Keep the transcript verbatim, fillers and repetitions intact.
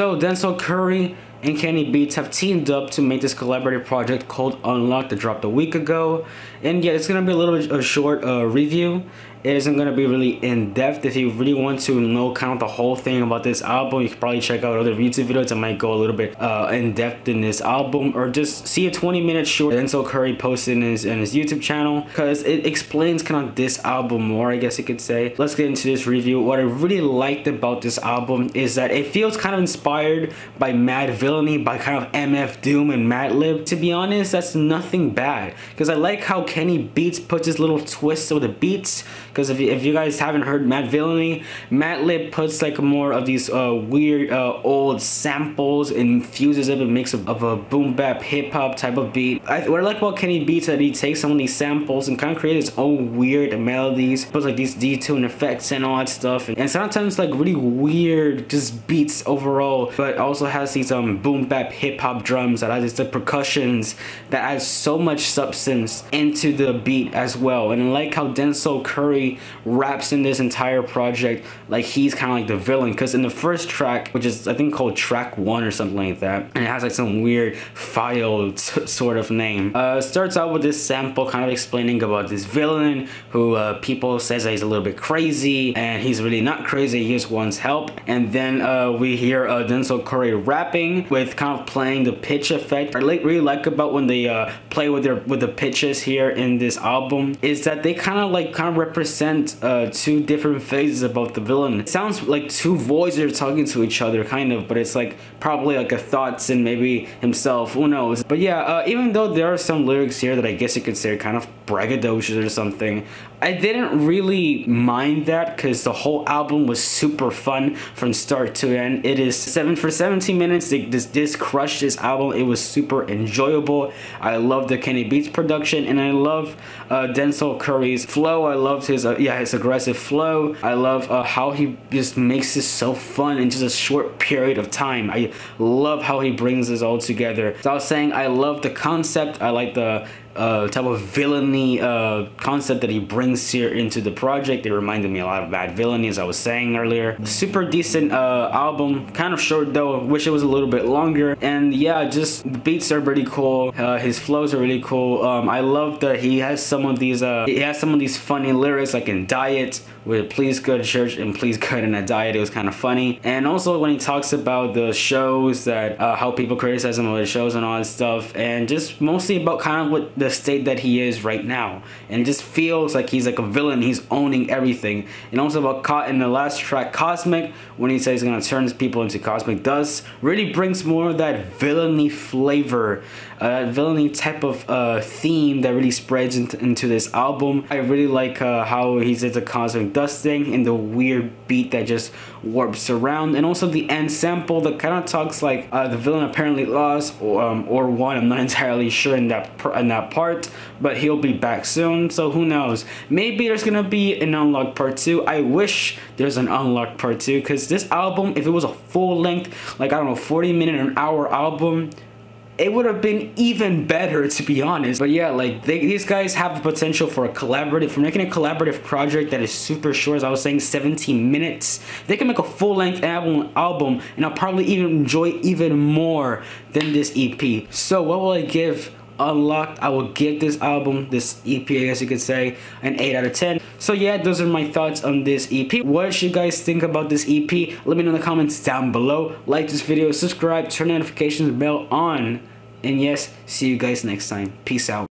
So Denzel Curry and Kenny Beats have teamed up to make this collaborative project called Unlocked that dropped a week ago. And yeah, it's going to be a little bit a short uh, review. It isn't going to be really in-depth. If you really want to know kind of the whole thing about this album, you can probably check out other YouTube videos that might go a little bit uh, in-depth in this album, or just see a twenty minute short Denzel Curry posted in his, in his YouTube channel, because it explains kind of this album more, I guess you could say. Let's get into this review. What I really liked about this album is that it feels kind of inspired by Madvillainy, by kind of M F Doom and Madlib. To be honest, that's nothing bad, because I like how Kenny Beats puts his little twists with the beats. Because if you, if you guys haven't heard Madvillainy, Madlib puts like more of these uh, weird uh, old samples and fuses it and makes a, of a boom bap hip hop type of beat. I, what I like about Kenny Beats is that he takes some of these samples and kind of creates his own weird melodies, puts like these detune effects and all that stuff, and, and sometimes like really weird just beats overall, but also has these um boom bap hip hop drums that adds the percussions that adds so much substance into the beat as well. And I like how Denzel Curry raps in this entire project like he's kind of like the villain, because in the first track, which is I think called track one or something like that, and it has like some weird file sort of name, uh starts out with this sample kind of explaining about this villain who uh people says that he's a little bit crazy, and he's really not crazy, he just wants help. And then uh we hear uh Denzel Curry rapping with kind of playing the pitch effect. I like really like about when they uh play with their with the pitches here in this album is that they kind of like kind of represent Uh, two different phases about the villain. It sounds like two voices are talking to each other kind of, but it's like probably like a thoughts and maybe himself, who knows. But yeah, uh, even though there are some lyrics here that I guess you could say are kind of braggadocious or something, I didn't really mind that because the whole album was super fun from start to end. It is seven for seventeen minutes. This, this crushed this album. It was super enjoyable. I love the Kenny Beats production, and I love uh, Denzel Curry's flow. I loved his Uh, yeah, his aggressive flow. I love uh, how he just makes this so fun in just a short period of time. I love how he brings this all together. So I was saying I love the concept. I like the uh, type of villainy uh, concept that he brings here into the project. It reminded me a lot of Madvillainy, as I was saying earlier. Super decent uh, album. Kind of short though. Wish it was a little bit longer. And yeah, just the beats are pretty cool. Uh, his flows are really cool. Um, I love that he has some of these. Uh, he has some of these funny lyrics, like in Diet, with "Please go to church" and "Please go in a diet." It was kind of funny. And also when he talks about the shows that uh, how people criticize him about the shows and all that stuff, and just mostly about kind of what the state that he is right now, and it just feels like he's like a villain, he's owning everything. And also about caught in the last track, Cosmic, when he says he's gonna turn people into cosmic dust, really brings more of that villainy flavor, uh, villainy type of uh, theme that really spreads into, into this album. I really like uh, how he says the cosmic dust thing and the weird beat that just warps around, and also the end sample that kind of talks like uh, the villain apparently lost or, um, or won. I'm not entirely sure in that in that part, but he'll be back soon, so who knows, maybe there's gonna be an Unlocked part two. I wish there's an Unlocked part two, because this album, if it was a full length, like I don't know, forty minute or an hour album, it would have been even better, to be honest. But yeah, like they, these guys have the potential for a collaborative, for making a collaborative project that is super short, as I was saying, seventeen minutes. They can make a full-length album, album, and I'll probably even enjoy even more than this E P. So what will I give Unlocked? I will give this album, this E P, I guess you could say, an eight out of ten. So yeah, those are my thoughts on this E P. What should you guys think about this E P? Let me know in the comments down below. Like this video, subscribe, turn notifications bell on. And yes, see you guys next time. Peace out.